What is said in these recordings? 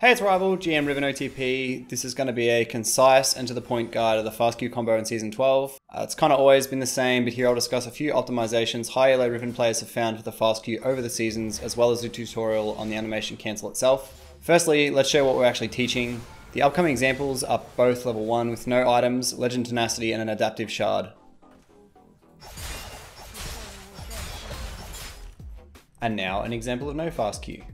Hey, it's Rival, GM Riven OTP. This is going to be a concise and to the point guide of the FastQ combo in Season 12. It's kind of always been the same, but here I'll discuss a few optimizations high elo Riven players have found for the FastQ over the seasons, as well as a tutorial on the animation cancel itself. Firstly, let's show what we're actually teaching. The upcoming examples are both level 1 with no items, Legend Tenacity and an adaptive shard. And now an example of no FastQ.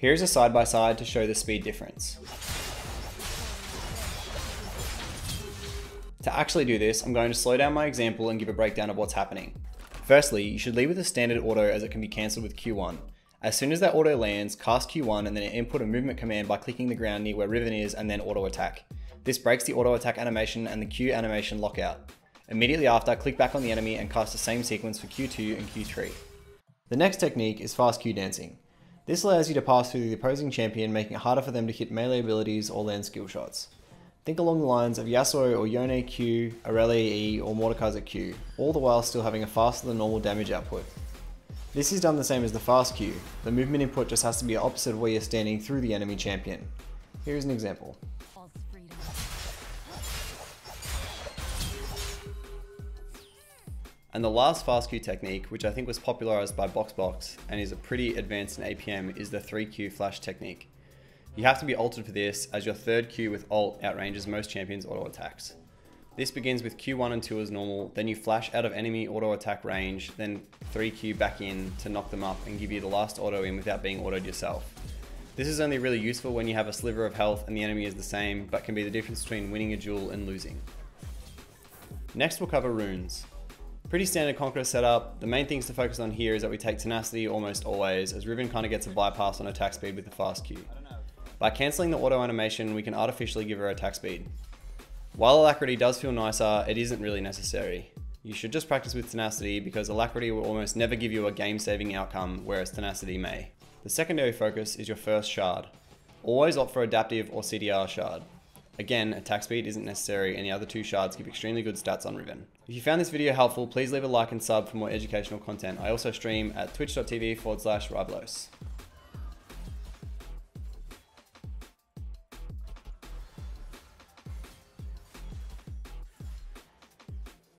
Here's a side-by-side to show the speed difference. To actually do this, I'm going to slow down my example and give a breakdown of what's happening. Firstly, you should leave with a standard auto as it can be cancelled with Q1. As soon as that auto lands, cast Q1 and then input a movement command by clicking the ground near where Riven is and then auto attack. This breaks the auto attack animation and the Q animation lockout. Immediately after, click back on the enemy and cast the same sequence for Q2 and Q3. The next technique is fast Q dancing. This allows you to pass through the opposing champion, making it harder for them to hit melee abilities or land skill shots. Think along the lines of Yasuo or Yone Q, Irelia E, or Mordekaiser Q, all the while still having a faster than normal damage output. This is done the same as the fast Q. The movement input just has to be opposite of where you're standing through the enemy champion. Here's an example. And the last FastQ technique, which I think was popularized by BoxBox and is a pretty advanced in APM, is the 3Q flash technique. You have to be altered for this, as your third Q with ult outranges most champions' auto attacks. This begins with Q1 and 2 as normal, then you flash out of enemy auto attack range, then 3Q back in to knock them up and give you the last auto in without being autoed yourself. This is only really useful when you have a sliver of health and the enemy is the same, but can be the difference between winning a duel and losing. Next we'll cover runes. Pretty standard Conqueror setup. The main things to focus on here is that we take Tenacity almost always, as Riven kind of gets a bypass on attack speed with the fast Q. By cancelling the auto animation, we can artificially give her attack speed. While Alacrity does feel nicer, it isn't really necessary. You should just practice with Tenacity, because Alacrity will almost never give you a game-saving outcome, whereas Tenacity may. The secondary focus is your first shard. Always opt for adaptive or CDR shard. Again, attack speed isn't necessary and the other two shards give extremely good stats on Riven. If you found this video helpful, please leave a like and sub for more educational content. I also stream at twitch.tv/riblos.